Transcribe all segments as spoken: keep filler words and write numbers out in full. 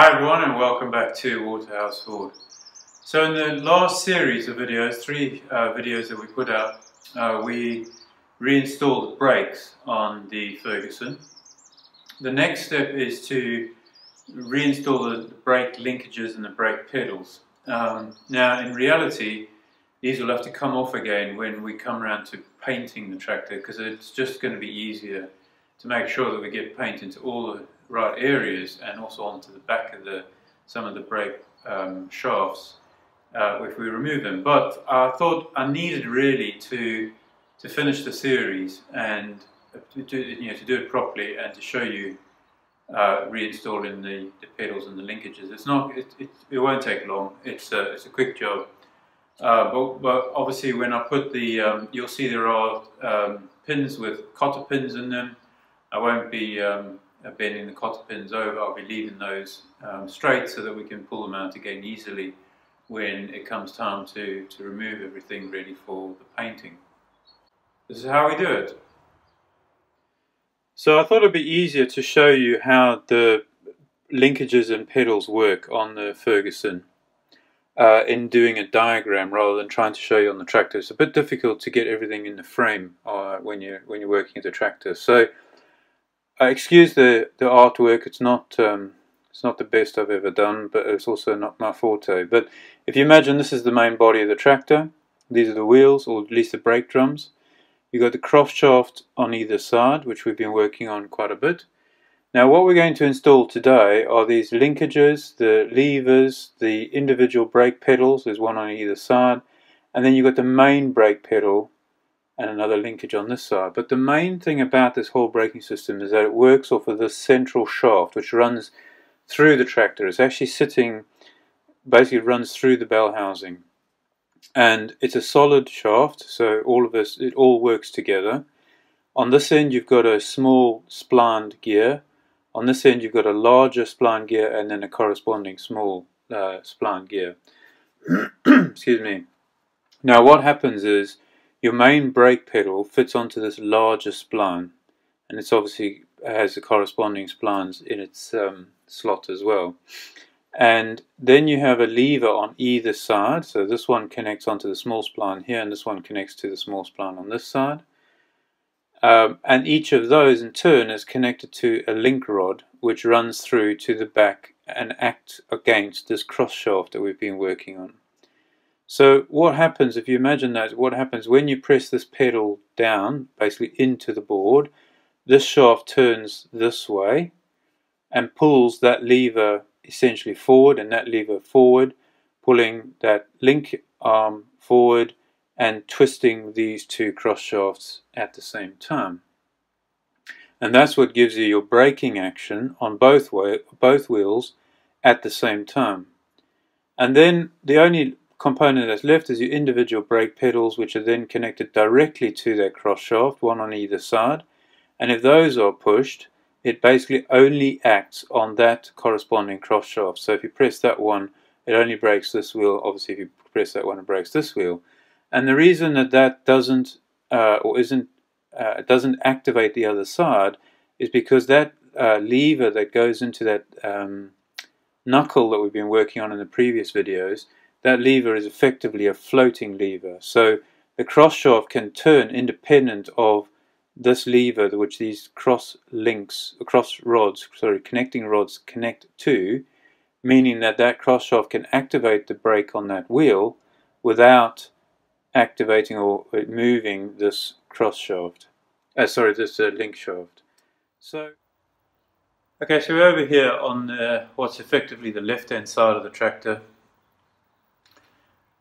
Hi everyone and welcome back to Waterhouse Forde. So in the last series of videos, three uh, videos that we put out, uh, we reinstalled the brakes on the Ferguson. The next step is to reinstall the, the brake linkages and the brake pedals. Um, now in reality, these will have to come off again when we come around to painting the tractor, because it's just going to be easier to make sure that we get paint into all the right areas and also onto the back of the some of the brake um, shafts uh, if we remove them. But I thought I needed really to to finish the series and to do, you know, to do it properly and to show you uh, reinstalling the, the pedals and the linkages. It's not it, it, it won't take long. It's a, it's a quick job. Uh, but, but obviously when I put the um, you'll see there are um, pins with cotter pins in them. I won't be um, bending the cotter pins over. I'll be leaving those um, straight so that we can pull them out again easily when it comes time to, to remove everything ready for the painting. This is how we do it. So I thought it'd be easier to show you how the linkages and pedals work on the Ferguson uh, in doing a diagram rather than trying to show you on the tractor. It's a bit difficult to get everything in the frame uh, when, you're, when you're working at the tractor. So Uh, excuse the the artwork. It's not um, it's not the best I've ever done, but it's also not my forte. But if you imagine, this is the main body of the tractor. These are the wheels, or at least the brake drums. You've got the cross shaft on either side, which we've been working on quite a bit. Now, what we're going to install today are these linkages, the levers, the individual brake pedals. There's one on either side, and then you've got the main brake pedal and another linkage on this side. But the main thing about this whole braking system is that it works off of the central shaft, which runs through the tractor. It's actually sitting, basically runs through the bell housing, and it's a solid shaft, so all of this, it all works together. On this end you've got a small splined gear, on this end you've got a larger splined gear, and then a corresponding small uh, splined gear. Excuse me. Now what happens is your main brake pedal fits onto this larger spline, and it's obviously has the corresponding splines in its um, slot as well. And then you have a lever on either side, so this one connects onto the small spline here, and this one connects to the small spline on this side. Um, and each of those in turn is connected to a link rod, which runs through to the back and acts against this cross shaft that we've been working on. So what happens, if you imagine that, what happens when you press this pedal down, basically into the board, this shaft turns this way and pulls that lever essentially forward, and that lever forward, pulling that link arm forward and twisting these two cross shafts at the same time. And that's what gives you your braking action on both, way, both wheels at the same time. And then the only component that's left is your individual brake pedals, which are then connected directly to that cross shaft, one on either side, and if those are pushed, it basically only acts on that corresponding cross shaft. So if you press that one, it only brakes this wheel. Obviously if you press that one, it brakes this wheel. And the reason that that doesn't uh, or isn't uh, doesn't activate the other side is because that uh, lever that goes into that um, knuckle that we've been working on in the previous videos, that lever is effectively a floating lever. So the cross shaft can turn independent of this lever, which these cross links, cross rods, sorry, connecting rods connect to, meaning that that cross shaft can activate the brake on that wheel without activating or moving this cross shaft. Uh, sorry, this uh, link shaft. So, okay, so we're over here on uh, what's effectively the left-hand side of the tractor.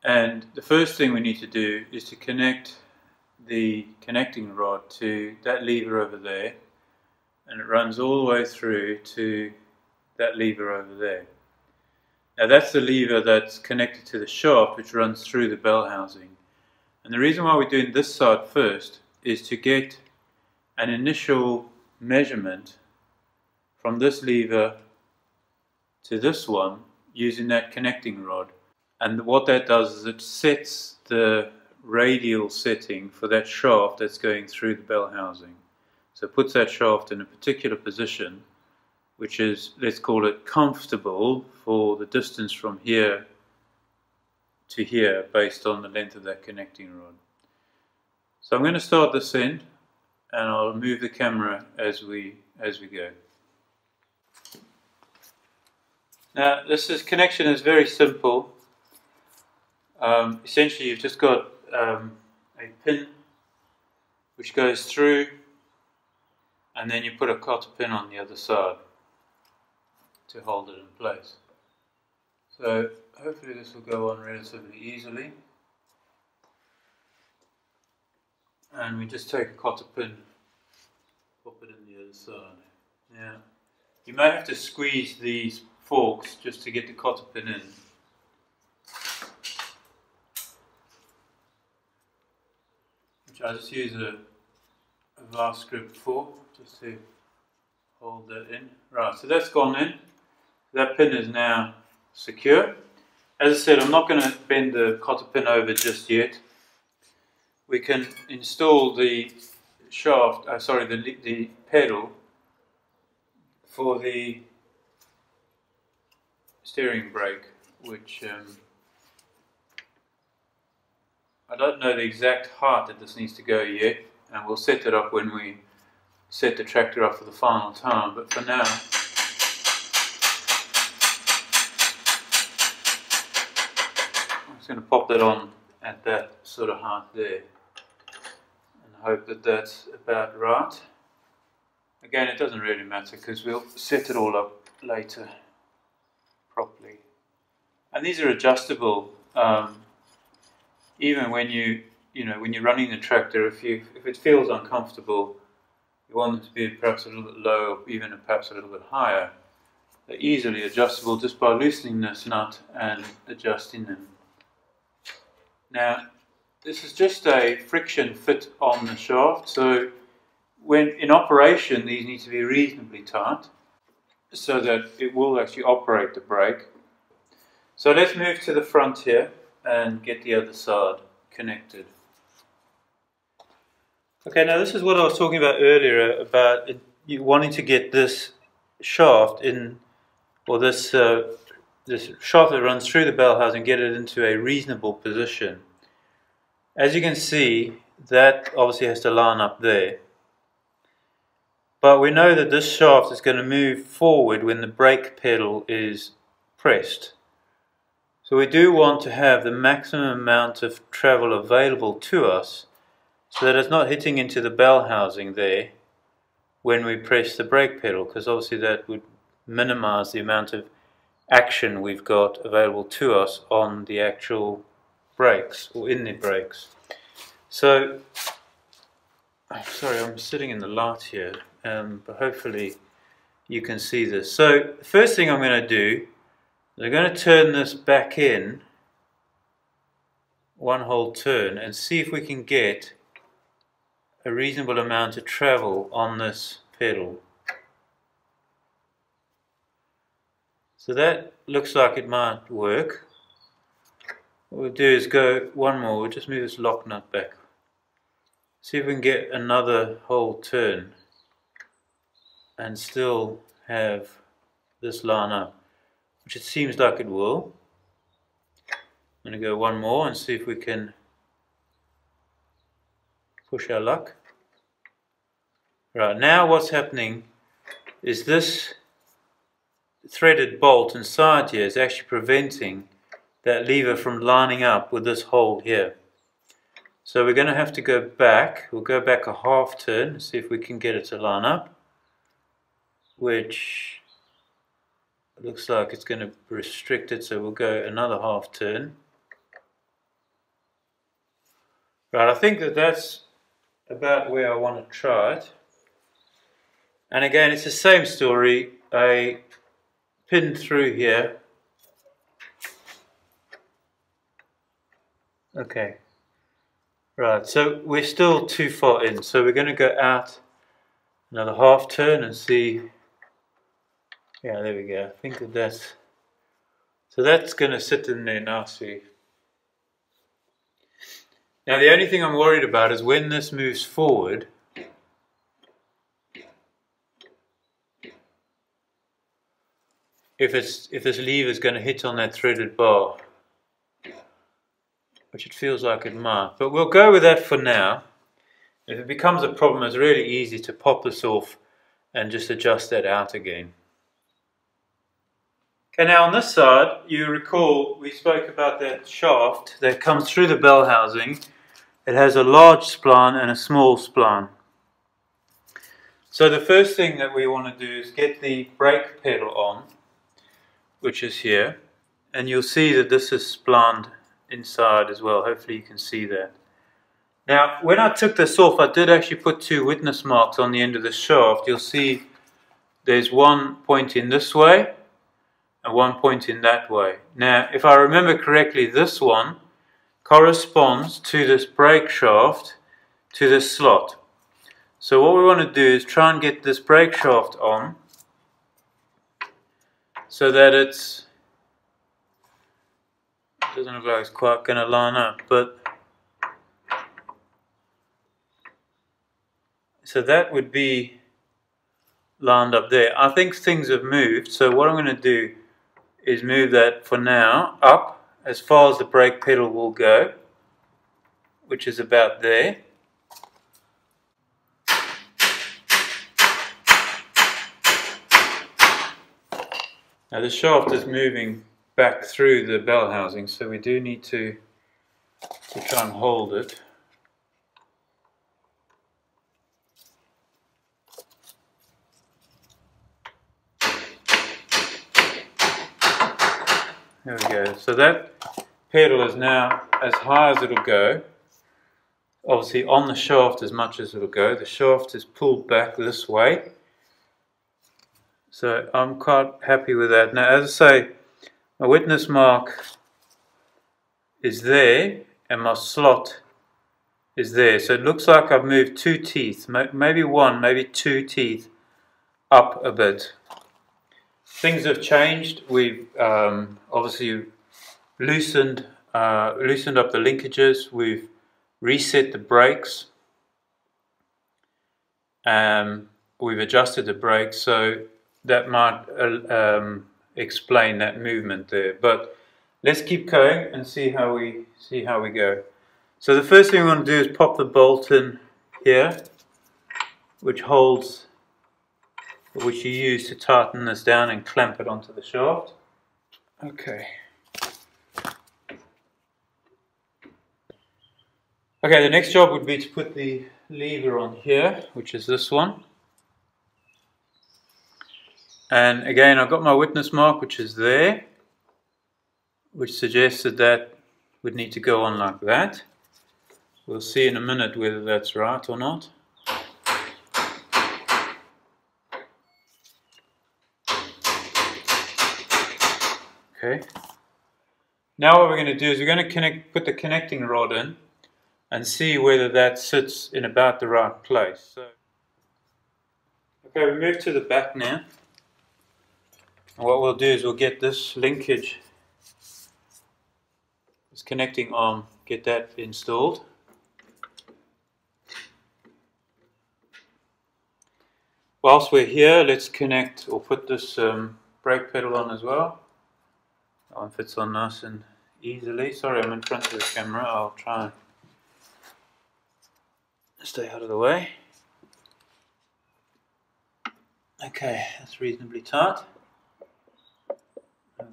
And the first thing we need to do is to connect the connecting rod to that lever over there, and it runs all the way through to that lever over there. Now that's the lever that's connected to the shaft, which runs through the bell housing. And the reason why we're doing this side first is to get an initial measurement from this lever to this one using that connecting rod. And what that does is it sets the radial setting for that shaft that's going through the bell housing. So it puts that shaft in a particular position which is, let's call it comfortable for the distance from here to here based on the length of that connecting rod. So I'm going to start this end and I'll move the camera as we as we go. Now this is, connection is very simple. Um, essentially you've just got um, a pin which goes through, and then you put a cotter pin on the other side to hold it in place. So hopefully this will go on relatively easily. And we just take a cotter pin, pop it in the other side. Now, you may have to squeeze these forks just to get the cotter pin in. Which I just use a, a vast grip fork just to hold that in. Right, so that's gone in. That pin is now secure. As I said, I'm not going to bend the cotter pin over just yet. We can install the shaft, uh, sorry, the, the pedal for the steering brake, which um, I don't know the exact height that this needs to go yet, and we'll set that up when we set the tractor up for the final time, but for now going to pop that on at that sort of height there and hope that that's about right. Again, it doesn't really matter because we'll set it all up later properly. And these are adjustable um, even when you you know when you're running the tractor. If you if it feels uncomfortable, you want them to be perhaps a little bit lower, even perhaps a little bit higher. They're easily adjustable just by loosening this nut and adjusting them. Now, this is just a friction fit on the shaft, so when in operation these need to be reasonably tight so that it will actually operate the brake. So let's move to the front here and get the other side connected. Okay, now this is what I was talking about earlier, about it, you wanting to get this shaft in, or this uh, this shaft that runs through the bell house, and get it into a reasonable position. As you can see, that obviously has to line up there. But we know that this shaft is going to move forward when the brake pedal is pressed. So we do want to have the maximum amount of travel available to us so that it's not hitting into the bell housing there when we press the brake pedal, because obviously that would minimize the amount of action we've got available to us on the actual brakes, or in the brakes. So, I'm sorry, I'm sitting in the light here, um, but hopefully you can see this. So, the first thing I'm going to do is I'm going to turn this back in, one whole turn, and see if we can get a reasonable amount of travel on this pedal. So that looks like it might work. What we'll do is go one more, we'll just move this lock nut back. See if we can get another whole turn and still have this line up, which it seems like it will. I'm going to go one more and see if we can push our luck. Right, now what's happening is this threaded bolt inside here is actually preventing that lever from lining up with this hole here. So we're going to have to go back, we'll go back a half turn and see if we can get it to line up, which looks like it's going to restrict it, so we'll go another half turn. Right, I think that that's about where I want to try it. And again, it's the same story, a pin through here. Okay, right, so we're still too far in, so we're going to go out another half turn and see. Yeah, there we go. I think that that's, so that's going to sit in there nicely. Now the only thing I'm worried about is when this moves forward, if it's if this lever is going to hit on that threaded bar, which it feels like it might, but we'll go with that for now. If it becomes a problem, it's really easy to pop this off and just adjust that out again. Okay, now on this side, you recall we spoke about that shaft that comes through the bell housing. It has a large spline and a small spline. So the first thing that we want to do is get the brake pedal on, which is here, and you'll see that this is splined inside as well. Hopefully you can see that. Now, when I took this off, I did actually put two witness marks on the end of the shaft. You'll see there's one pointing this way and one pointing that way. Now, if I remember correctly, this one corresponds to this brake shaft to this slot. So what we want to do is try and get this brake shaft on so that it's, it doesn't look like it's quite going to line up, but so that would be lined up there. I think things have moved, so what I'm going to do is move that for now up as far as the brake pedal will go, which is about there. Now the shaft is moving back through the bell housing, so we do need to, to try and hold it. There we go. So that pedal is now as high as it'll go, obviously on the shaft as much as it'll go. The shaft is pulled back this way. So I'm quite happy with that. Now, as I say, my witness mark is there and my slot is there. So it looks like I've moved two teeth, maybe one, maybe two teeth up a bit. Things have changed. We've um, obviously loosened, uh, loosened up the linkages. We've reset the brakes. Um, we've adjusted the brakes. So that might um, explain that movement there, but let's keep going and see how we see how we go. So the first thing we want to do is pop the bolt in here, which holds, which you use to tighten this down and clamp it onto the shaft. Okay. Okay, the next job would be to put the lever on here, which is this one. And again, I've got my witness mark, which is there, which suggests that that would need to go on like that. We'll see in a minute whether that's right or not. Okay. Now what we're going to do is we're going to connect, put the connecting rod in and see whether that sits in about the right place. So, okay, we move to the back now. What we'll do is we'll get this linkage, this connecting arm, get that installed. Whilst we're here, let's connect or put this um, brake pedal on as well. That one fits on nice and easily. Sorry, I'm in front of the camera. I'll try and stay out of the way. Okay, that's reasonably tight.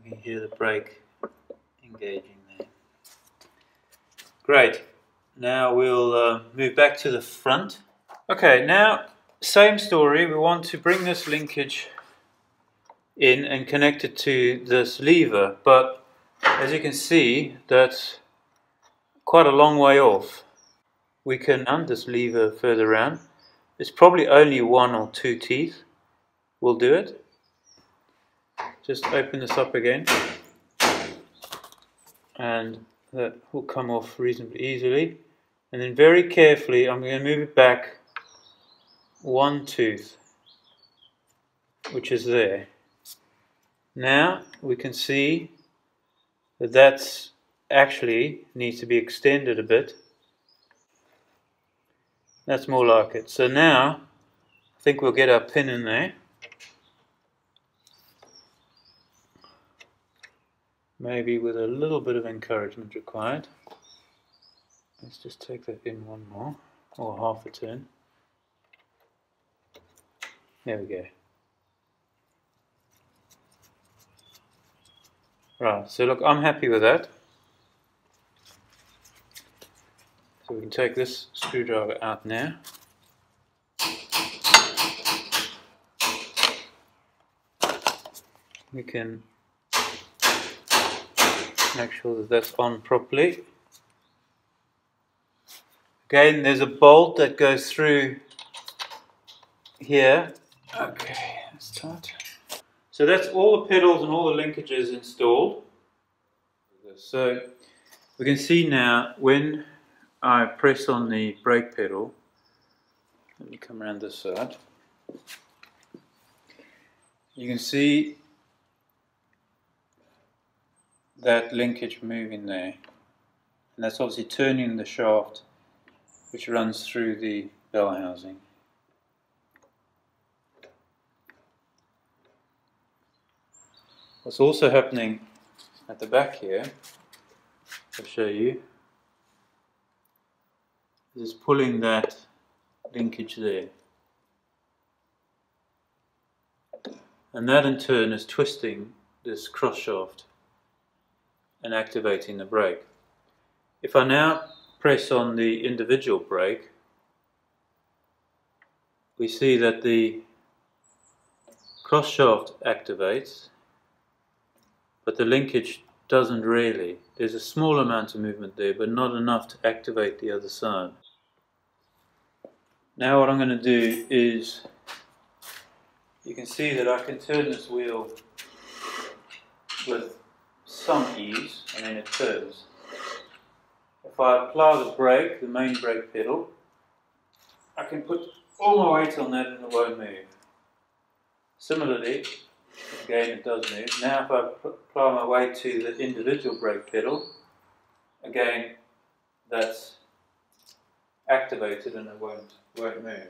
You can hear the brake engaging there. Great. Now we'll uh, move back to the front. Okay, now same story. We want to bring this linkage in and connect it to this lever, but as you can see, that's quite a long way off. We can undo this lever further around. It's probably only one or two teeth will do it. Just open this up again, and that will come off reasonably easily. And then very carefully, I'm going to move it back one tooth, which is there. Now we can see that that's actually needs to be extended a bit. That's more like it. So now I think we'll get our pin in there. maybe with a little bit of encouragement required. Let's just take that in one more, or half a turn. There we go. Right, so look, I'm happy with that. So we can take this screwdriver out now. We can make sure that that's on properly. Again, there's a bolt that goes through here. Okay, let's start. So that's all the pedals and all the linkages installed. So we can see now when I press on the brake pedal, let me come around this side, you can see that linkage moving there, and that's obviously turning the shaft which runs through the bell housing. What's also happening at the back here, I'll show you, is pulling that linkage there, and that in turn is twisting this cross shaft and activating the brake. If I now press on the individual brake, we see that the cross shaft activates, but the linkage doesn't really. There's a small amount of movement there, but not enough to activate the other side. Now what I'm going to do is, you can see that I can turn this wheel with some ease, and then it turns. If I apply the brake, the main brake pedal, I can put all my weight on that and it won't move. Similarly, again it does move. Now if I apply my weight to the individual brake pedal, again that's activated and it won't, won't move.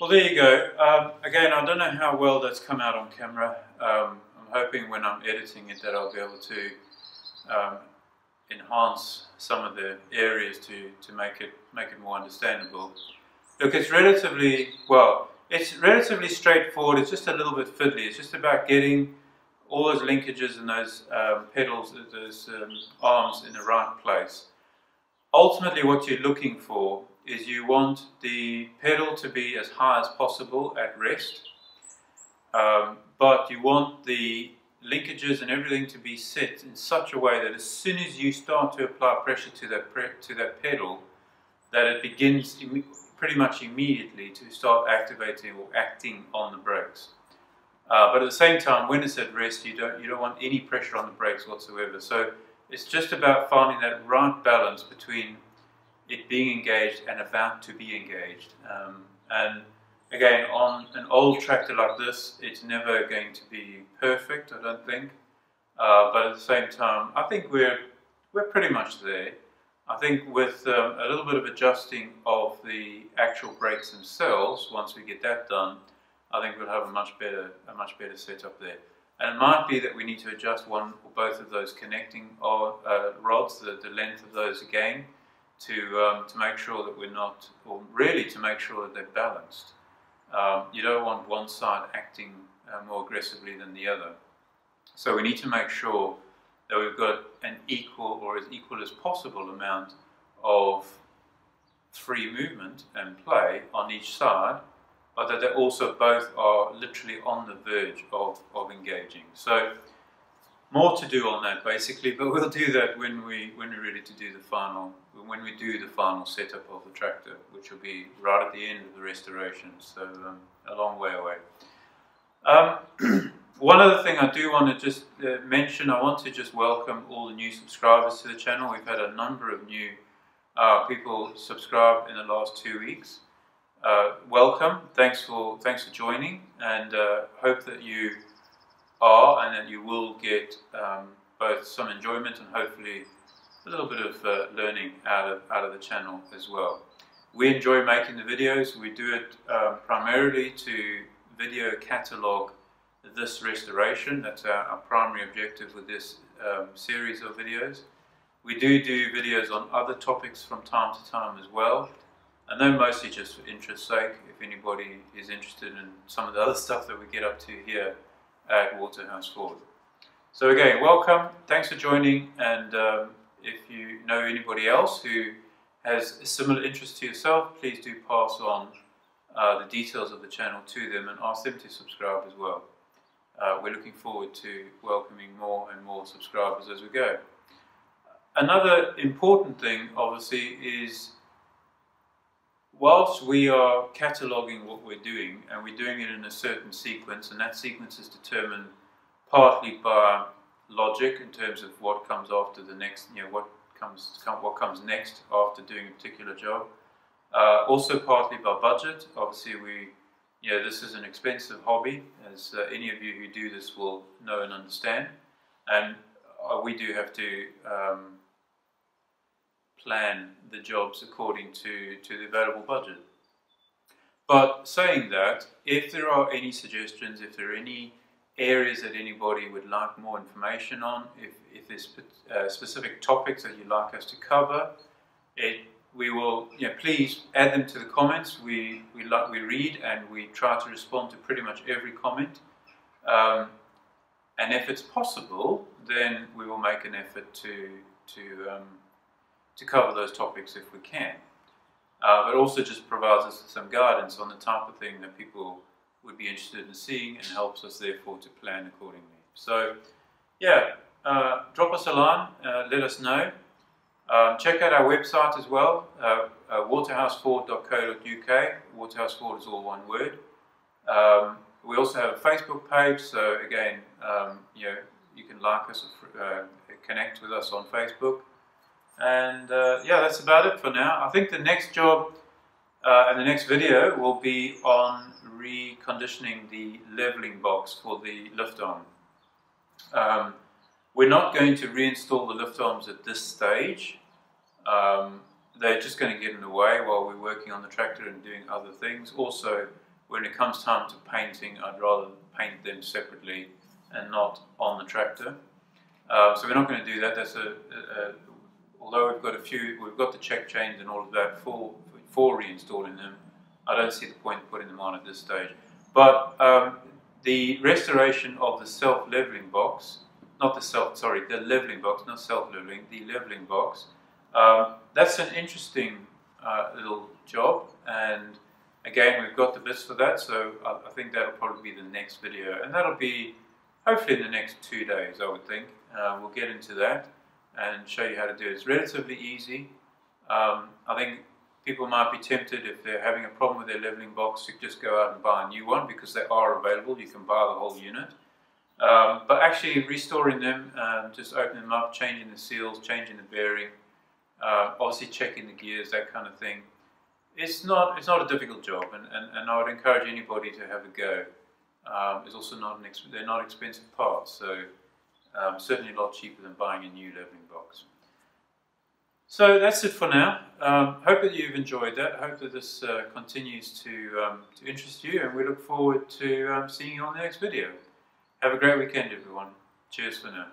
Well, there you go. Um, again, I don't know how well that's come out on camera. Um, I'm hoping when I'm editing it that I'll be able to um, enhance some of the areas to, to make it make it more understandable. Look, it's relatively, well, it's relatively straightforward. It's just a little bit fiddly. It's just about getting all those linkages and those um, pedals, those um, arms in the right place. Ultimately, what you're looking for is you want the pedal to be as high as possible at rest, um, but you want the linkages and everything to be set in such a way that as soon as you start to apply pressure to that, pre to that pedal, that it begins pretty much immediately to start activating or acting on the brakes. Uh, but at the same time, when it's at rest, you don't, you don't want any pressure on the brakes whatsoever. So it's just about finding that right balance between it being engaged and about to be engaged. Um, and again, on an old tractor like this, it's never going to be perfect, I don't think. Uh, but at the same time, I think we're, we're pretty much there. I think with um, a little bit of adjusting of the actual brakes themselves, once we get that done, I think we'll have a much better, a much better setup there. And it might be that we need to adjust one or both of those connecting or, uh, rods, the, the length of those again, to, um, to make sure that we're not, or really to make sure that they're balanced. Um, you don't want one side acting uh, more aggressively than the other. So we need to make sure that we've got an equal or as equal as possible amount of free movement and play on each side, but that they also both are literally on the verge of, of engaging. So more to do on that basically, but we'll do that when we when we're ready to do the final when we do the final setup of the tractor, which will be right at the end of the restoration. So um, a long way away. Um, one other thing I do want to just uh, mention, I want to just welcome all the new subscribers to the channel. We've had a number of new uh, people subscribe in the last two weeks. Uh, welcome, thanks for thanks for joining, and uh, hope that you are and that you will get um, both some enjoyment and hopefully a little bit of uh, learning out of, out of the channel as well. We enjoy making the videos. We do it uh, primarily to video catalog this restoration. That's our, our primary objective with this um, series of videos. We do do videos on other topics from time to time as well, and they're mostly just for interest's sake, if anybody is interested in some of the other stuff that we get up to here at Waterhouse Forde. So again, welcome, thanks for joining, and um, if you know anybody else who has a similar interest to yourself, please do pass on uh, the details of the channel to them and ask them to subscribe as well. Uh, we're looking forward to welcoming more and more subscribers as we go. Another important thing, obviously, is whilst we are cataloguing what we're doing, and we're doing it in a certain sequence, and that sequence is determined partly by logic in terms of what comes after the next, you know, what comes come, what comes next after doing a particular job. Uh, also partly by budget. Obviously, we, you know, this is an expensive hobby, as uh, any of you who do this will know and understand. And uh, we do have to um, plan the jobs according to, to the available budget. But saying that, if there are any suggestions, if there are any areas that anybody would like more information on, if, if there's uh, specific topics that you'd like us to cover, it, we will, you know, please add them to the comments. We, we, like, we read and we try to respond to pretty much every comment. Um, and if it's possible, then we will make an effort to, to, um, to cover those topics if we can. Uh, but also just provides us with some guidance on the type of thing that people would be interested in seeing, and helps us therefore to plan accordingly. So yeah, uh, drop us a line, uh, let us know. Um, check out our website as well, uh, uh, waterhouse forde dot co dot U K. Waterhouse Forde is all one word. Um, we also have a Facebook page, so again, um, you know, you can like us, or uh, connect with us on Facebook. And uh, yeah, that's about it for now. I think the next job uh, and the next video will be on reconditioning the leveling box for the lift arm. Um, we're not going to reinstall the lift arms at this stage. Um, they're just going to get in the way while we're working on the tractor and doing other things. Also, when it comes time to painting, I'd rather paint them separately and not on the tractor. Uh, so we're not going to do that. That's a, a, a although we've got a few, we've got the check chains and all of that for for reinstalling them. I don't see the point in putting them on at this stage. But um, the restoration of the self-leveling box, not the self, sorry, the leveling box, not self-leveling, the leveling box, um, that's an interesting uh, little job. And again, we've got the bits for that, so I, I think that'll probably be the next video. And that'll be hopefully in the next two days, I would think. Uh, we'll get into that and show you how to do it. It's relatively easy. Um, I think people might be tempted, if they're having a problem with their leveling box, to just go out and buy a new one, because they are available. You can buy the whole unit. Um, but actually restoring them, um, just opening them up, changing the seals, changing the bearing, uh, obviously checking the gears, that kind of thing. It's not, it's not a difficult job, and, and, and I would encourage anybody to have a go. Um, it's also not an ex they're not expensive parts, so um, certainly a lot cheaper than buying a new leveling box. So that's it for now. Um, hope that you've enjoyed that. Hope that this uh, continues to, um, to interest you, and we look forward to um, seeing you on the next video. Have a great weekend, everyone. Cheers for now.